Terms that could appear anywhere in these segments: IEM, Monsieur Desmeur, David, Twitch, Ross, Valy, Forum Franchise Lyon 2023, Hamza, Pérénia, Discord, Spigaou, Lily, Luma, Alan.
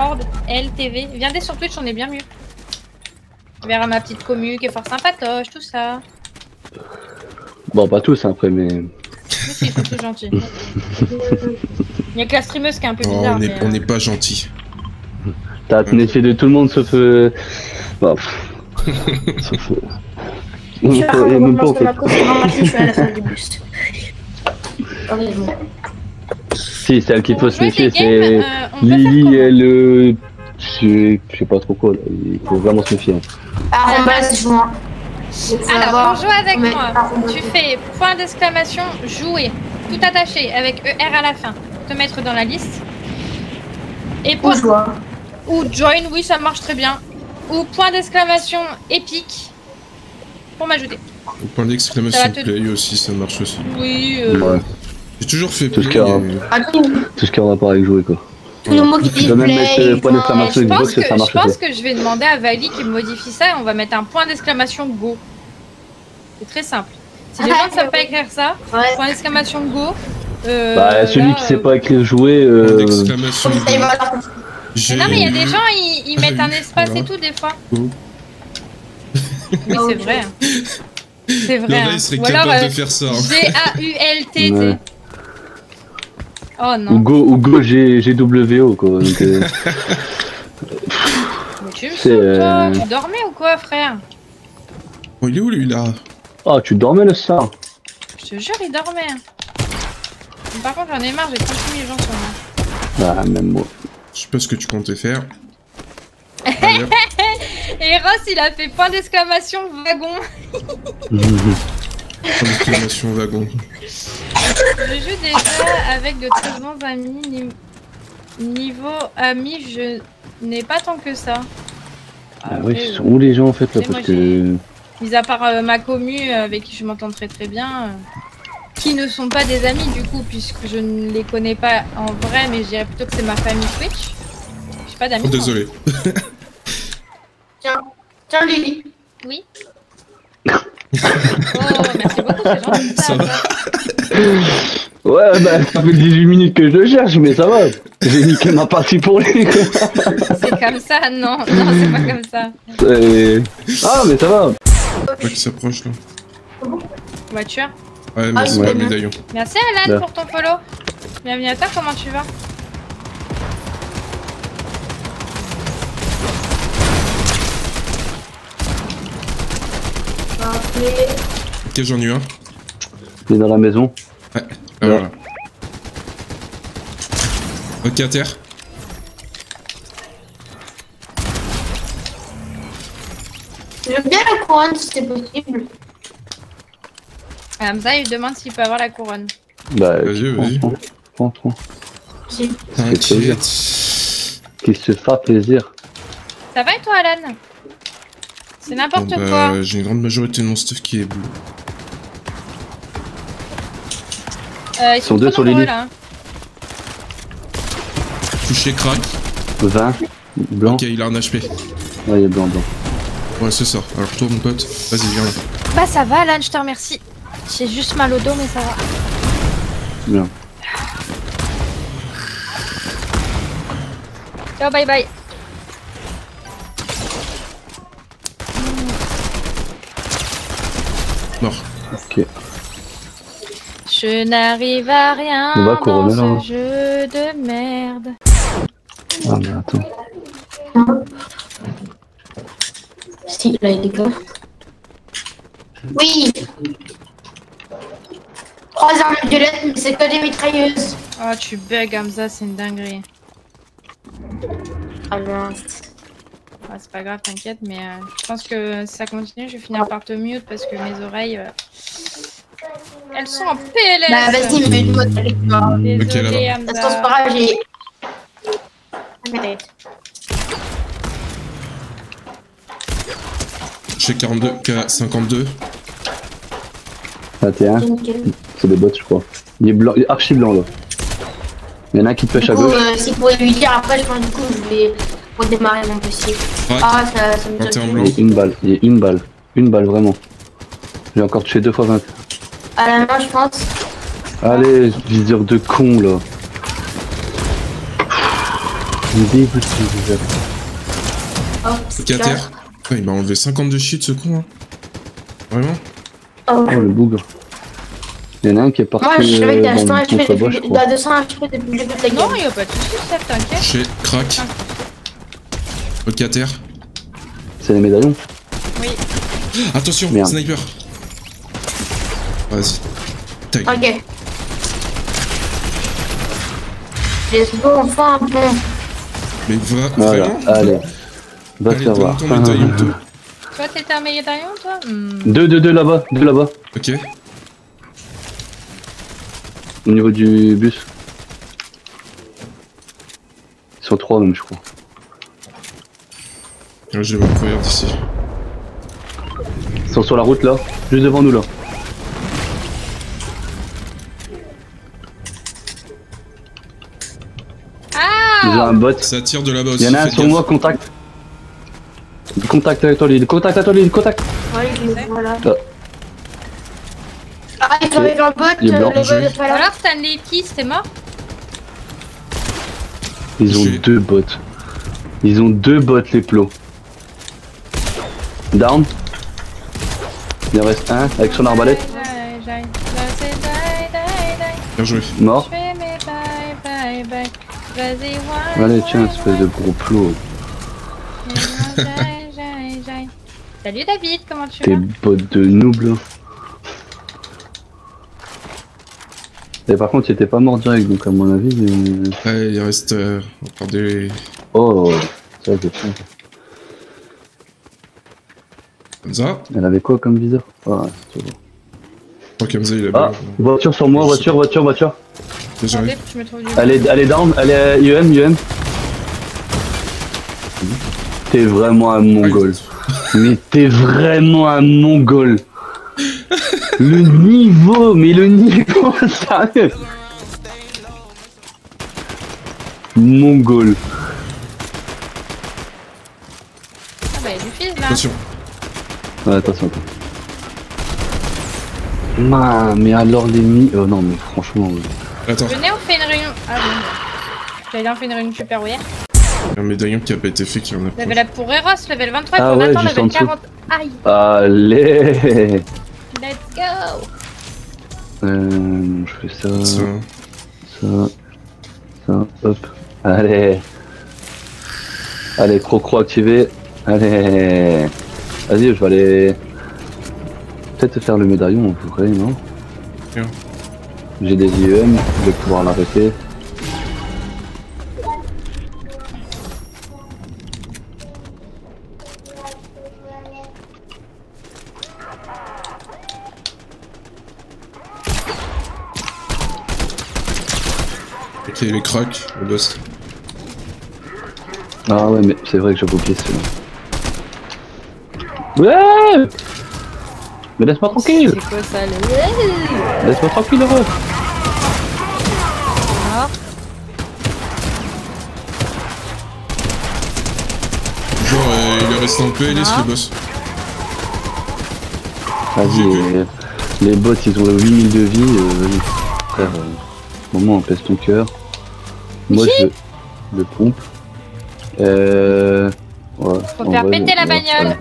Discord, LTV. Viendez sur Twitch, on est bien mieux. Vers ma petite commu qui est fort sympatoche, tout ça. Bon, pas tous après, mais. Mais si, ils sont tous gentils. Il n'y a que la streameuse qui est un peu bizarre. Oh, on n'est pas gentil. T'as fait de tout le monde sauf. Bah. Sauf. Je suis à la fin du boost. Si, celle qui faut se méfier, c'est Lily et le. Je sais pas trop quoi là, il faut vraiment se méfier. Ah, la base, joue. Alors, pour jouer avec moi, tu fais point d'exclamation, jouer, tout attaché, avec ER à la fin, te mettre dans la liste. Et pour. Ou join, oui, ça marche très bien. Ou point d'exclamation épique pour m'ajouter. Ou point d'exclamation play aussi, ça marche aussi. Oui, ouais. J'ai toujours fait tout ce qu'il y a. Tout ce qu'il y a en rapport avec jouer, quoi. Je pense que je vais demander à Valy qui modifie ça et on va mettre un point d'exclamation go. C'est très simple. Si les gens ne savent pas écrire ça, point d'exclamation go. Bah, celui qui ne sait pas écrire jouer. Non, mais il y a des gens, ils mettent un espace et tout, des fois. Mais c'est vrai. C'est vrai. Là, il serait capable de faire ça. G-A-U-L-T-T. Oh non. Ou go GWO quoi. Donc, mais tu me saoules, toi. Tu dormais ou quoi, frère? Oh, il est où lui là? Ah, oh, tu dormais le star. Je te jure, il dormait. Mais par contre, j'en ai marre, j'ai 30 000 gens sur moi. Ah, même moi. Je sais pas ce que tu comptais faire. Et Ross, il a fait point d'exclamation wagon. Exclamation wagon. Je joue déjà avec de très bons amis. Niveau amis, je n'ai pas tant que ça. Après, ah oui, ils sont où les gens en fait là, parce que... Mis à part ma commu avec qui je m'entends très très bien, qui ne sont pas des amis du coup, puisque je ne les connais pas en vrai, mais je dirais plutôt que c'est ma famille Twitch. Je suis pas d'amis. Oh, désolé. Tiens, tiens Lily. Oui. Oh, merci beaucoup, c'est gentil. Ça va. Ouais, bah, ça fait 18 minutes que je cherche, mais ça va. J'ai niqué ma partie pour lui. C'est comme ça, non, non, c'est pas comme ça. Ah, mais ça va. Pas qu'il s'approche là. Voiture. Ouais, merci pour le médaillon. Merci Alan pour ton follow. Bienvenue à toi, comment tu vas? Ok, j'en ai eu un. Il est dans la maison. Ouais, voilà. Ok, à terre. Je veux bien la couronne si c'est possible. Hamza, il demande s'il peut avoir la couronne. Bah, vas-y, vas-y. Prends. T'inquiète. Qu'il se fasse plaisir. Ça va et toi, Alan? C'est n'importe quoi. J'ai une grande majorité de mon stuff qui est bleu. Ils sont deux sur les lignes. Touché, crack. 20. Blanc. Ok, il a un HP. Ouais, il est blanc. Ouais, c'est ça. Alors, tourne, mon pote. Vas-y, viens là. Bah, ça va, Alan, je te remercie. J'ai juste mal au dos, mais ça va. Bien. Ciao, bye bye. Mort. Ok. Je n'arrive à rien dans ce jeu de merde. Ah mais attends. Si, là il est clair. Oui. 3 armes violettes, mais c'est que des mitrailleuses. Oh tu bugs Hamza, c'est une dinguerie. Ah mince. Ah, c'est pas grave, t'inquiète, mais je pense que si ça continue, je vais finir par te mute parce que mes oreilles, elles sont en PLS. Bah vas-y, mais une mode avec toi. Désolé, Hamza. Attends, c'est pas grave, j'ai... J'ai 42, 52. 21. C'est des bots, je crois. Il est blanc, il est archi blanc, là. Il y en a un qui te pêche à gauche. C'est pour lui dire, après, je pense, du coup, je vais... démarrer mon dossier. Ouais. Ah, ça me donne une balle. Une balle, vraiment. J'ai encore tué 2 fois 20. À la main, je pense. Allez, viseur de con, là. Il me dégoûte ce jeu. Oh, c'est terre. Oh, il m'a enlevé 52 shit ce con. Hein. Vraiment oh. Oh, le bug. Il y en a un qui est parti. Moi, je suis avec t'as 200 HP depuis le début de la game. Non, il n'y a pas de soucis, ça t'inquiète. J'ai crack. Ok, à terre. C'est les médaillons. Oui. Attention, merde. Sniper. Vas-y. Ok. Let's go, enfin un peu. Mais va, voilà, vraiment allez. Va te voir. Toi, t'étais un médaillon, toi? Deux là-bas, Ok. Au niveau du bus. Ils sont trois même, je crois. Ouais, je vais vous courir d'ici. Ils sont sur la route là, juste devant nous là. Ah, ils ont un bot. Ça tire de là-bas aussi. Il y en a un sur moi, contact. Contact avec toi, Lily. Contact à toi, Lily. Contact. Ouais, je les ai. Voilà. Ah. Ah, il est tombé dans le bot, le bot de toi là. Alors, Stanley qui, c'était mort. Ils ont deux bots. Ils ont deux bots, les plots. Down. Il en reste un avec son arbalète. Bien joué. Mort. Allez, tiens, espèce de gros plot. Salut David, comment tu vas? Tes bots de noob. Et par contre, il était pas mort direct, donc à mon avis. Ouais, il reste encore des. Oh, ça c'est fou. Hamza ? Elle avait quoi comme viseur ? Ah, c'est bon. Je crois qu'Hamza il a. Ah, voiture sur moi, voiture. Désolé. Elle est down, elle est UM. T'es vraiment un mongol. Mais t'es vraiment un mongol. Le niveau, mais le niveau, sérieux. Mongol. Ah bah il y a du fils là. Attention. Ouais, attention. Man, mais alors l'ennemi... Oh non, mais franchement... Attends. Venez, on fait une réunion... Ah bon. J'avais bien fait une réunion super hier. Un médaillon qui a pas été fait, qui en a... Level up pour Ross, level 23, ah pour ouais, Nathan, level 40... Aïe. Allez. Let's go. Je fais ça... Ça... Hop. Allez. Allez, Crocro activé. Allez. Vas-y, je vais aller... Peut-être faire le médaillon en vrai, non? Yeah. J'ai des IEM, je vais pouvoir l'arrêter. Ok, les cracks, le boss. Ah ouais, mais c'est vrai que j'avais oublié celui-là. Ouais. Mais laisse-moi tranquille. C'est quoi ça le... Laisse-moi tranquille heureux. Ah. Genre il est resté en PLS ah. Le boss. Vas-y les bots ils ont 8000 de vie frère moment on pèse ton cœur. Moi je le pompe. Ouais, faut faire péter la bagnole.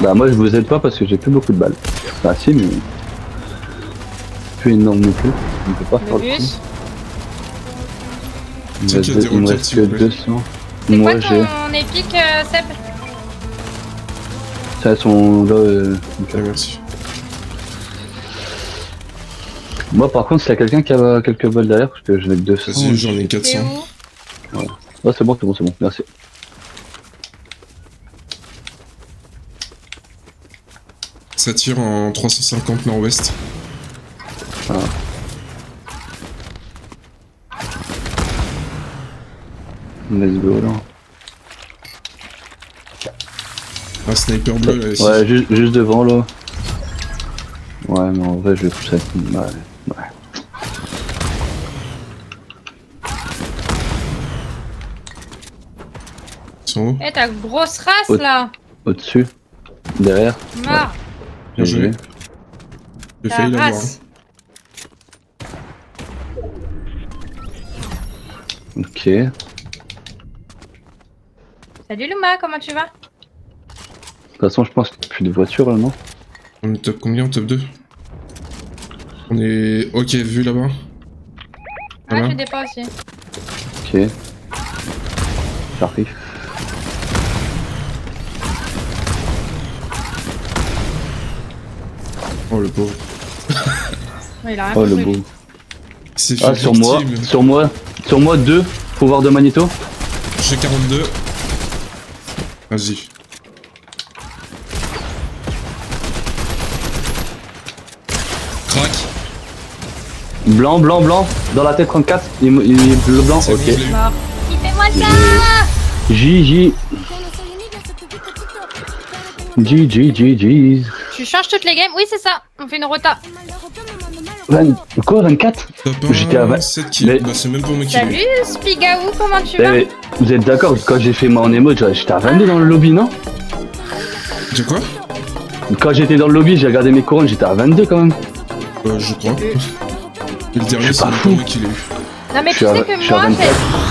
Bah moi je vous aide pas parce que j'ai plus beaucoup de balles. Bah si mais... Plus énorme non plus. On peut pas faire le coup. Il me reste que 200. C'est quoi ton épique Seb? Ça sont là... Merci. Moi par contre s'il y a quelqu'un qui a quelques balles derrière parce que je n'ai que 200. Vas-y j'en ai 400. Ouais. Ah c'est bon, merci. Ça tire en 350 nord-ouest. Ah. Let's go là. Un sniper bleu là ici. Ouais, juste devant là. Ouais, mais en vrai, je vais pousser. Ouais. Eh, ta grosse race là! Au-dessus, derrière. Mort! Bien joué. J'ai failli l'avoir. Ok. Salut Luma, comment tu vas? De toute façon, je pense qu'il n'y a plus de voiture là, non? On est top combien? Top 2? On est... Ok, vu là-bas. Ah, je dépose aussi. Ok. J'arrive. Oh le pauvre. Ouais, il a rien oh compris. Le beau. Ah sur moi, mais... sur moi 2, pouvoir de magnéto. J'ai 42. Vas-y. Crac. Blanc, blanc, blanc. Dans la tête 34. Il est bleu, blanc. Ok. Fais-moi ça. GG. GG, GG. Tu changes toutes les games? Oui, c'est ça. On fait une rota. Quoi 24? J'étais à 27. Bah, c'est même pour me killer. Salut Spigaou, comment tu vas? Vous êtes d'accord, quand j'ai fait mon emote, j'étais à 22 dans le lobby, non? C'est quoi? Quand j'étais dans le lobby, j'ai regardé mes couronnes, j'étais à 22 quand même. Je crois. Et le dernier, c'est même pour me killer. Non mais tu sais que moi,